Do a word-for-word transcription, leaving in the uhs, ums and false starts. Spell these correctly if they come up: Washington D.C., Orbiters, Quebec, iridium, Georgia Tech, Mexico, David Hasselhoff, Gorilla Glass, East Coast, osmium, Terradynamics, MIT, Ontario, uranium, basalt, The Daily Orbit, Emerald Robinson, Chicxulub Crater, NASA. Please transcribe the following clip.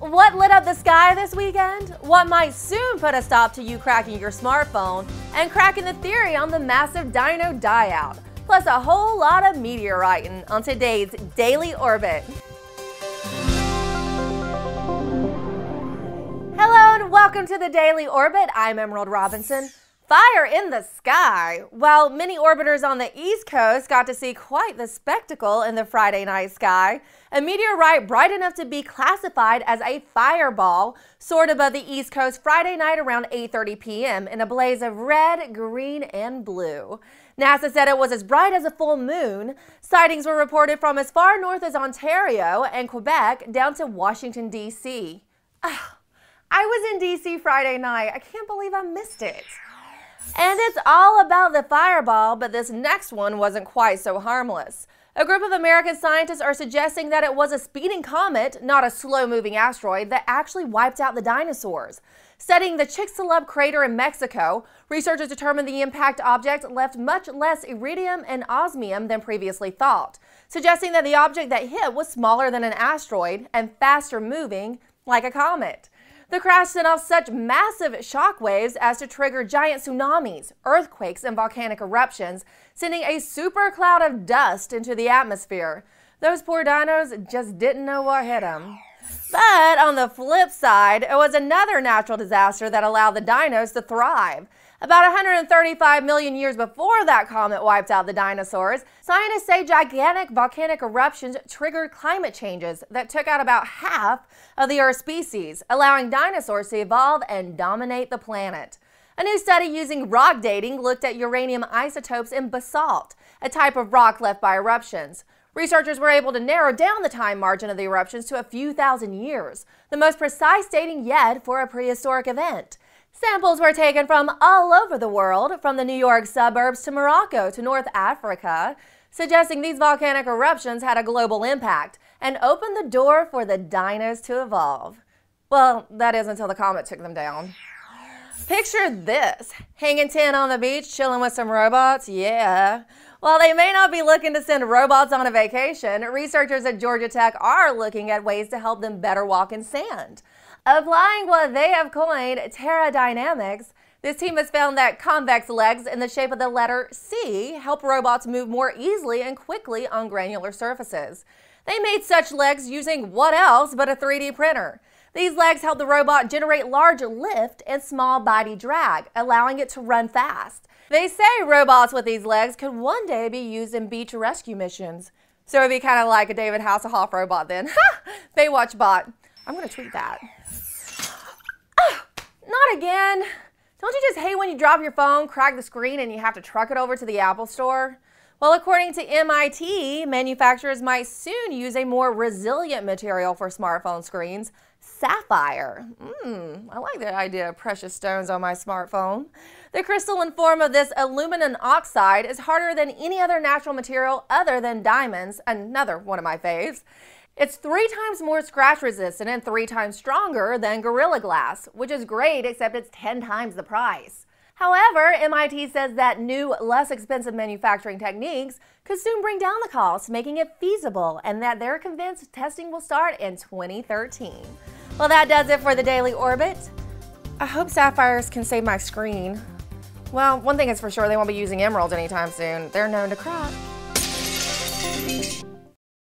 What lit up the sky this weekend? What might soon put a stop to you cracking your smartphone and cracking the theory on the massive dino die-out, plus a whole lot of meteoriting on today's Daily Orbit. Hello and welcome to the Daily Orbit. I'm Emerald Robinson. Fire in the sky. While many orbiters on the East Coast got to see quite the spectacle in the Friday night sky, a meteorite bright enough to be classified as a fireball soared above the East Coast Friday night around eight thirty p m in a blaze of red, green, and blue. NASA said it was as bright as a full moon. Sightings were reported from as far north as Ontario and Quebec down to Washington, D C Oh, I was in D C Friday night. I can't believe I missed it. And it's all about the fireball, but this next one wasn't quite so harmless. A group of American scientists are suggesting that it was a speeding comet, not a slow-moving asteroid, that actually wiped out the dinosaurs. Studying the Chicxulub Crater in Mexico, researchers determined the impact object left much less iridium and osmium than previously thought, suggesting that the object that hit was smaller than an asteroid and faster moving, like a comet. The crash sent off such massive shock waves as to trigger giant tsunamis, earthquakes, and volcanic eruptions, sending a super cloud of dust into the atmosphere. Those poor dinos just didn't know what hit them. But on the flip side, it was another natural disaster that allowed the dinos to thrive. About one hundred thirty-five million years before that comet wiped out the dinosaurs, scientists say gigantic volcanic eruptions triggered climate changes that took out about half of the Earth's species, allowing dinosaurs to evolve and dominate the planet. A new study using rock dating looked at uranium isotopes in basalt, a type of rock left by eruptions. Researchers were able to narrow down the time margin of the eruptions to a few thousand years, the most precise dating yet for a prehistoric event. Samples were taken from all over the world, from the New York suburbs to Morocco to North Africa, suggesting these volcanic eruptions had a global impact and opened the door for the dinos to evolve. Well, that is until the comet took them down. Picture this, hanging ten on the beach, chilling with some robots, yeah. While they may not be looking to send robots on a vacation, researchers at Georgia Tech are looking at ways to help them better walk in sand. Applying what they have coined Terradynamics, this team has found that convex legs in the shape of the letter C help robots move more easily and quickly on granular surfaces. They made such legs using what else but a three D printer. These legs help the robot generate large lift and small body drag, allowing it to run fast. They say robots with these legs could one day be used in beach rescue missions. So it'd be kind of like a David Hasselhoff robot then. Ha! Baywatch bot. I'm gonna tweet that. Oh, not again. Don't you just hate when you drop your phone, crack the screen, and you have to truck it over to the Apple store? Well, according to M I T, manufacturers might soon use a more resilient material for smartphone screens, sapphire. Mmm, I like the idea of precious stones on my smartphone. The crystalline form of this aluminum oxide is harder than any other natural material other than diamonds, another one of my faves. It's three times more scratch resistant and three times stronger than Gorilla Glass, which is great except it's ten times the price. However, M I T says that new, less expensive manufacturing techniques could soon bring down the cost, making it feasible, and that they're convinced testing will start in twenty thirteen. Well, that does it for the Daily Orbit. I hope sapphires can save my screen. Well, one thing is for sure, they won't be using emeralds anytime soon. They're known to crack.